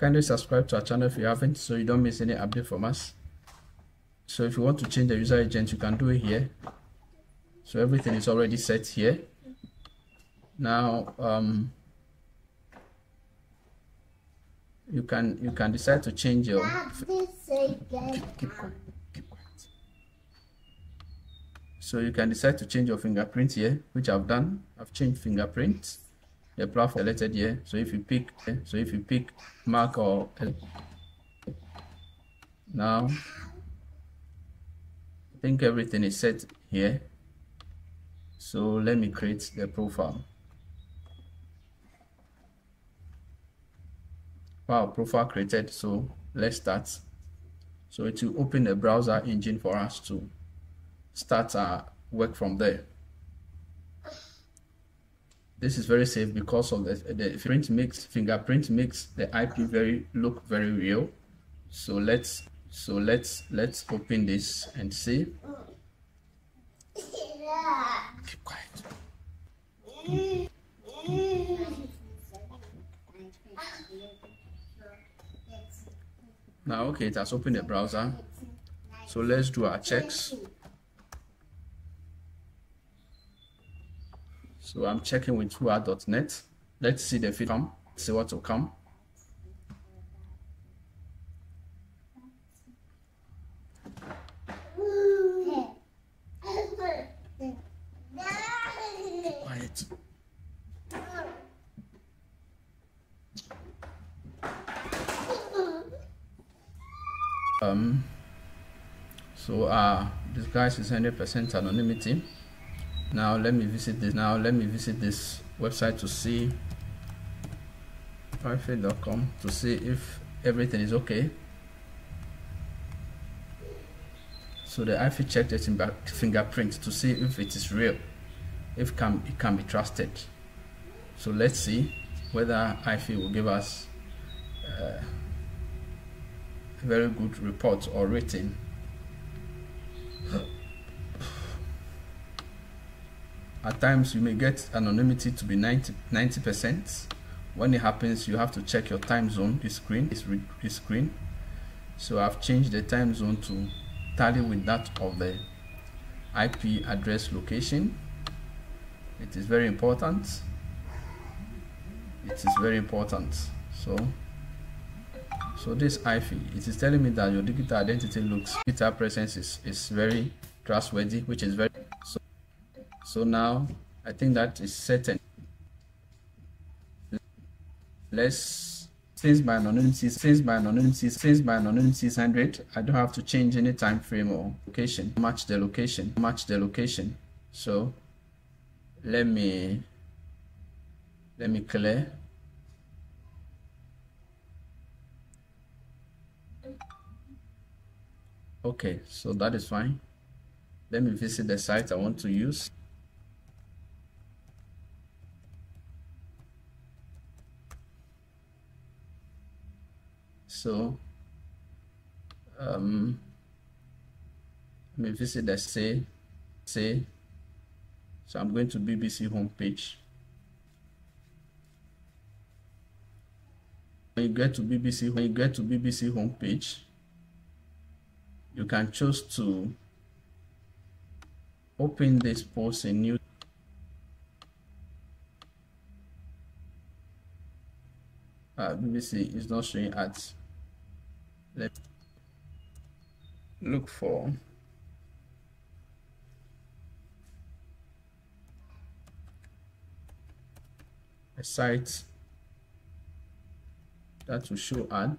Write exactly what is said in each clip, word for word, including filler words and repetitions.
Kindly subscribe to our channel if you haven't, so you don't miss any update from us. So if you want to change the user agent, you can do it here. So everything is already set here. Now um you can you can decide to change your keep, keep quiet, keep quiet. So you can decide to change your fingerprint here, which I've done. I've changed fingerprint. The platform selected here. So if you pick, so if you pick Mac or now, I think everything is set here. So let me create the profile. Wow, profile created. So let's start. So it will open the browser engine for us to start our work from there. This is very safe because of the, the print mix, fingerprint makes the I P very look very real. So let's so let's let's open this and see. Keep quiet. Now okay, it has opened the browser. So let's do our checks. So I'm checking with whoa dot net. Let's see the feed, see what will come. Quiet. Um. So uh, this guy is one hundred percent anonymity. Now let me visit this. Now let me visit this website to see i f i dot com to see if everything is okay. So the I F I checked its fingerprint to see if it is real, if can it can be trusted. So let's see whether I F I will give us uh, a very good report or rating. At times you may get anonymity to be ninety percent. When it happens, you have to check your time zone. This screen is this screen. So I've changed the time zone to tally with that of the I P address location. It is very important. It is very important. So, so this I F I, it is telling me that your digital identity looks, digital presence is is very trustworthy, which is very. So So now I think that is certain. Let's since my anonymity since my anonymity since my anonymity is one hundred, I don't have to change any time frame or location. Match the location. Match the location. So let me let me clear. Okay, so that is fine. Let me visit the site I want to use. So um let me visit the say say so I'm going to B B C homepage. When you get to B B C when you get to B B C homepage, you can choose to open this post in new. uh, B B C is not showing ads. Let's look for a site that will show ad. I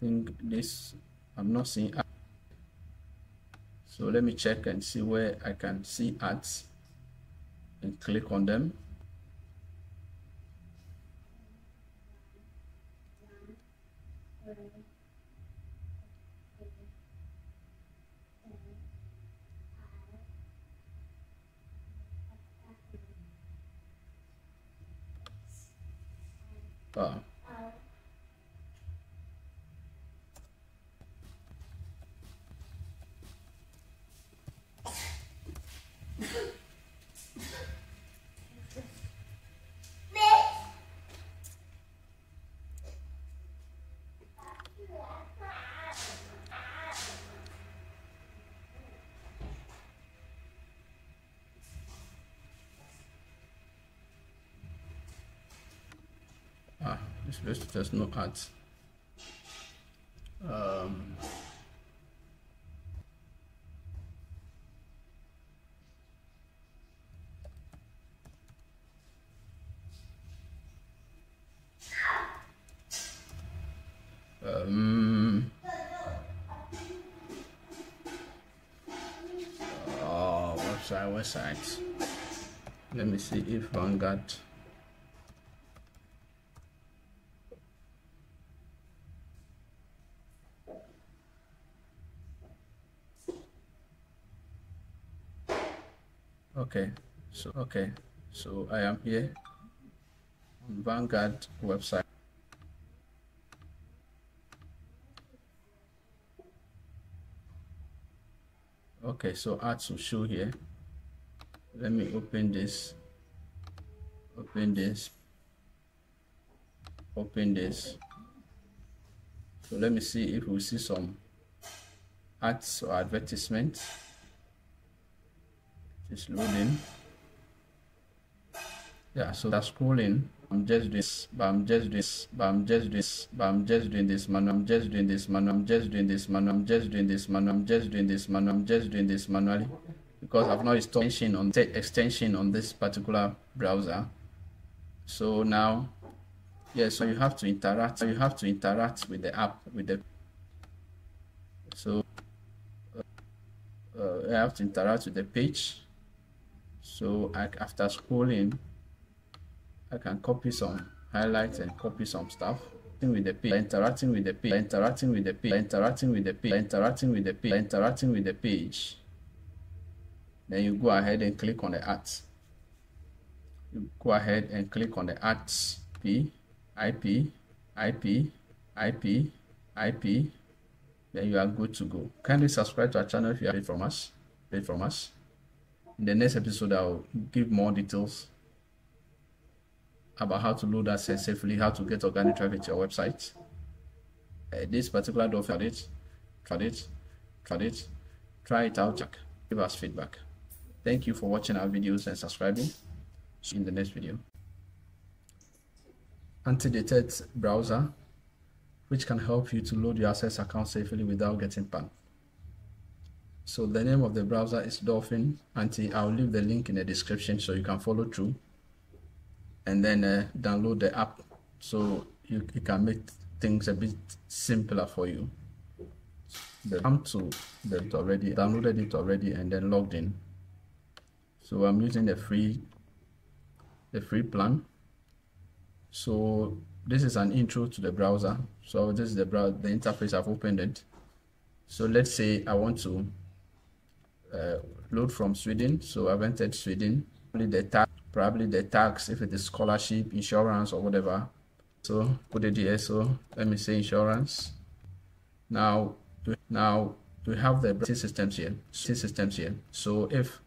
think this, I'm not seeing ad. So let me check and see where I can see ads and click on them. Wow. let's just no ads. Um, um oh, website website. Let me see if I got. Okay, so okay, so I am here on Vanguard website. Okay, so ads will show here. Let me open this. Open this. Open this. So let me see if we see some ads or advertisements. It's loading. Yeah, so that's scrolling. I'm just this, but I'm just this, but I'm just this, but I'm just doing this man. I'm just doing this man. I'm just doing this man. I'm just doing this man. I'm just doing this man. I'm just doing this manually because I've not installed extension on extension on this particular browser. So now, yeah, so you have to interact. You have to interact with the app with the. So uh, I have to interact with the page. So I, after scrolling, I can copy some highlights and copy some stuff. With the page, interacting with the page, interacting with the page, interacting with the page, interacting with the page, interacting with the page. Then you go ahead and click on the ads. You go ahead and click on the ads. P, I P, I P, I P, I P. Then you are good to go. Kindly subscribe to our channel if you are from us. Read from us. In the next episode, I'll give more details about how to load ads safely, how to get organic traffic to your website. Uh, this particular Dolphin, try it, try it, try it, try it out. Check. Give us feedback. Thank you for watching our videos and subscribing. See you in the next video. Antidated browser, which can help you to load your AdSense account safely without getting banned. So the name of the browser is Dolphin. Auntie, I'll leave the link in the description so you can follow through and then uh, download the app so you, you can make things a bit simpler for you. Come to that already, downloaded it already and then logged in. So I'm using the free, the free plan. So this is an intro to the browser. So this is the browser, the interface. I've opened it. So let's say I want to uh, load from Sweden. So I've entered Sweden, probably the tax, probably the tax, if it is scholarship, insurance or whatever. So put it here. So let me say insurance. Now, now we have the systems here, systems here. So if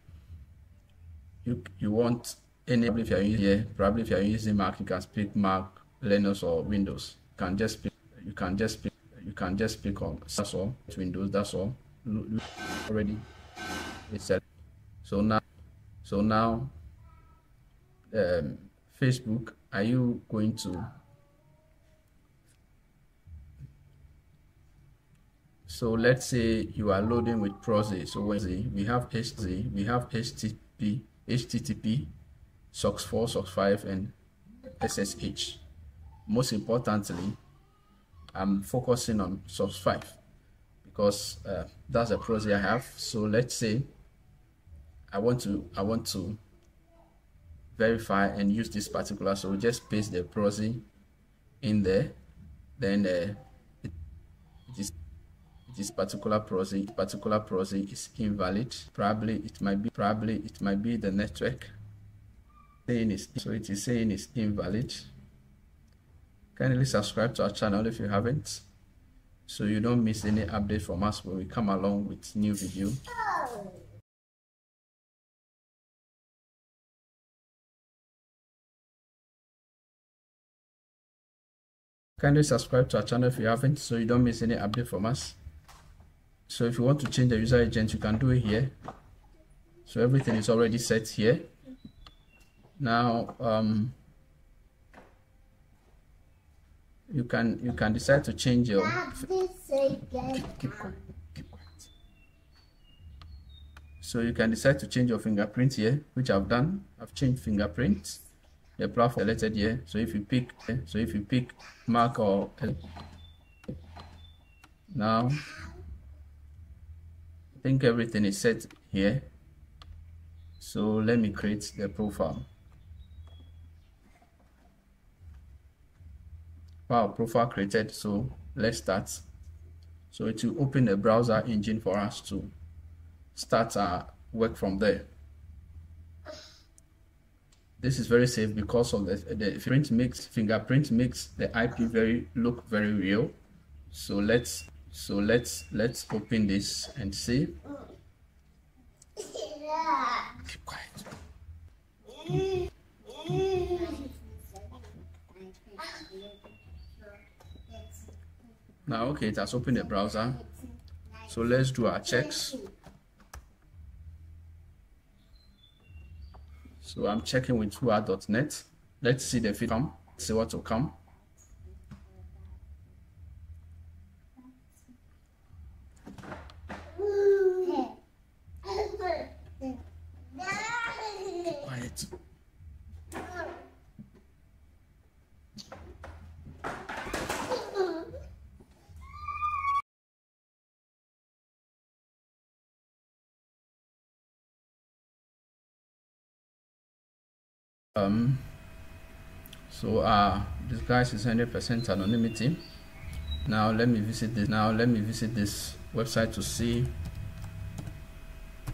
you, you want any, if you're using here, probably if you're using Mac, you can pick Mac, Linux or Windows. You can just pick, you can just pick. You can just pick on that's all Windows, that's all already it's set. So now so now um, Facebook, are you going to so let's say you are loading with proxy. So when we have H T T P, we have H T T P, H T T P, SOCKS four, SOCKS five and S S H. Most importantly, I'm focusing on SOCKS five because uh, that's a proxy I have. So let's say I want to I want to verify and use this particular. So we just paste the proxy in there. Then uh, it, this this particular proxy particular proxy is invalid. Probably it might be probably it might be the network saying is so it is saying it's invalid. Kindly subscribe to our channel if you haven't, so you don't miss any update from us when we come along with new video. Kindly subscribe to our channel if you haven't, so you don't miss any update from us. So if you want to change the user agent, you can do it here. So everything is already set here. Now, um, you can you can decide to change your keep, keep quiet, keep quiet. So you can decide to change your fingerprint here, which I've done. I've changed fingerprint. The platform selected here. So if you pick, so if you pick Mac or now, I think everything is set here. So let me create the profile. Wow, profile created. So let's start. So it will open the browser engine for us to start our work from there. This is very safe because of the, the print makes fingerprint makes the I P very look very real. So let's so let's let's open this and see. Keep quiet. Now, okay, it has opened the browser. So let's do our checks. So I'm checking with whoa dot net. Let's see the feed come, see what will come. Quiet. Um, so uh, this guy is one hundred percent anonymity. Now let me visit this. Now let me visit this website to see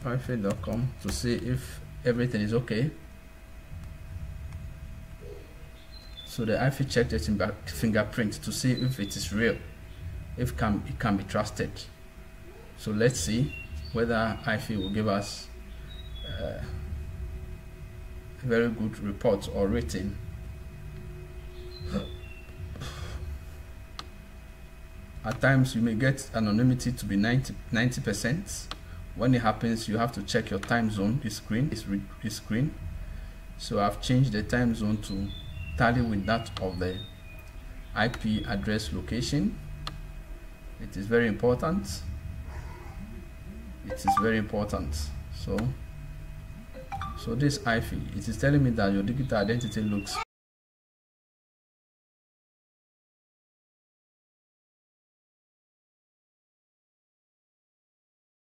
i f i dot com to see if everything is okay. So the I F I checked its fingerprint to see if it is real, if can it can be trusted. So let's see whether I F I will give us Uh, very good report or rating. At times you may get anonymity to be ninety percent. When it happens, you have to check your time zone. This screen is this screen. So I've changed the time zone to tally with that of the I P address location. It is very important. It is very important. So So this I F I, it is telling me that your digital identity looks